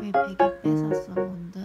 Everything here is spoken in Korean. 100이 뺏었어, 뭔데?